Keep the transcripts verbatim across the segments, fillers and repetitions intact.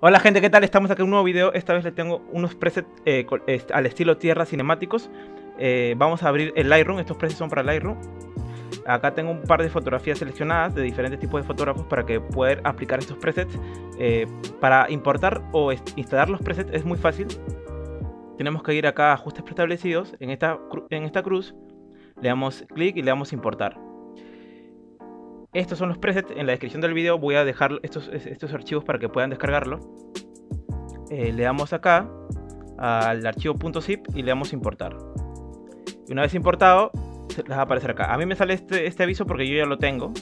Hola gente, ¿qué tal? Estamos aquí en un nuevo video. Esta vez le tengo unos presets eh, al estilo tierra cinemáticos. eh, Vamos a abrir el Lightroom. Estos presets son para Lightroom. Acá tengo un par de fotografías seleccionadas de diferentes tipos de fotógrafos para que puedan aplicar estos presets. eh, Para importar o instalar los presets es muy fácil. Tenemos que ir acá a ajustes preestablecidos. En esta, en esta cruz le damos clic y le damos importar. Estos son los presets. En la descripción del video voy a dejar estos, estos archivos para que puedan descargarlo. Eh, le damos acá al archivo .zip y le damos importar. Y una vez importado, les va a aparecer acá. A mí me sale este, este aviso porque yo ya lo tengo.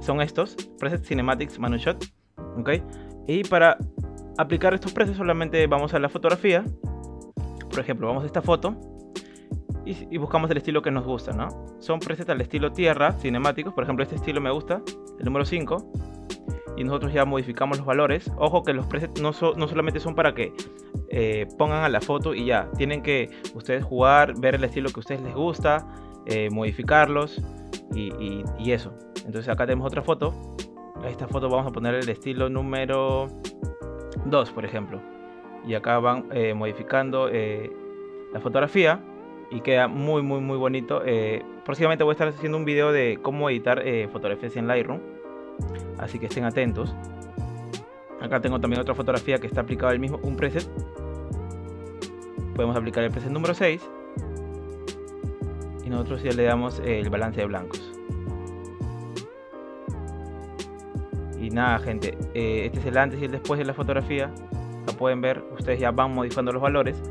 Son estos, Presets Cinematics ManuShot. ¿Okay? Y para aplicar estos presets solamente vamos a la fotografía. Por ejemplo, vamos a esta foto. Y buscamos el estilo que nos gusta, ¿no? Son presets al estilo tierra, cinemáticos. Por ejemplo, este estilo me gusta, el número cinco. Y nosotros ya modificamos los valores. Ojo que los presets no, so, no solamente son para que eh, pongan a la foto y ya. Tienen que ustedes jugar, ver el estilo que a ustedes les gusta, eh, modificarlos y, y, y eso. Entonces acá tenemos otra foto. A esta foto vamos a poner el estilo número dos, por ejemplo. Y acá van eh, modificando eh, la fotografía. Y queda muy muy muy bonito. Eh, próximamente voy a estar haciendo un video de cómo editar eh, fotografías en Lightroom, así que estén atentos. Acá tengo también otra fotografía que está aplicada el mismo, un preset. Podemos aplicar el preset número seis y nosotros ya le damos eh, el balance de blancos. Y nada gente, eh, este es el antes y el después de la fotografía. La pueden ver, ustedes ya van modificando los valores.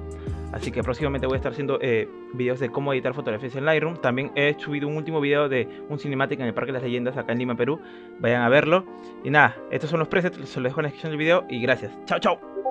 Así que próximamente voy a estar haciendo eh, videos de cómo editar fotografías en Lightroom. También he subido un último video de un cinemático en el Parque de las Leyendas acá en Lima, Perú. Vayan a verlo. Y nada, estos son los presets, se los dejo en la descripción del video y gracias. Chao, chao.